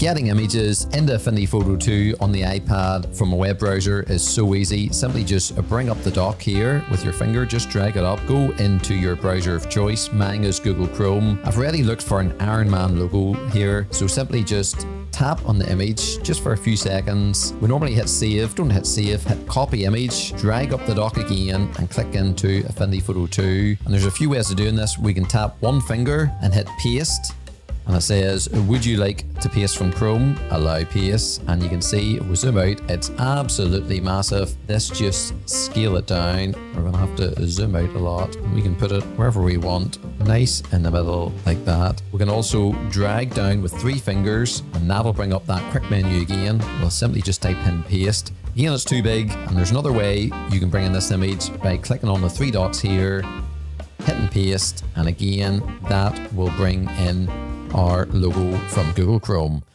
Getting images into Affinity Photo 2 on the iPad from a web browser is so easy. Simply just bring up the dock here with your finger, just drag it up, go into your browser of choice. Mine is Google Chrome. I've already looked for an Iron Man logo here, so simply just tap on the image just for a few seconds. We normally hit save, don't hit save, hit copy image, drag up the dock again and click into Affinity Photo 2. And there's a few ways of doing this. We can tap one finger and hit paste. And it says, would you like to paste from Chrome? Allow paste. And you can see, if we zoom out, it's absolutely massive. Let's just scale it down. We're gonna have to zoom out a lot. We can put it wherever we want, nice in the middle like that. We can also drag down with three fingers and that'll bring up that quick menu again. We'll simply just type in paste. Again, it's too big. And there's another way you can bring in this image by clicking on the three dots here, hitting paste. And again, that will bring in our logo from Google Chrome.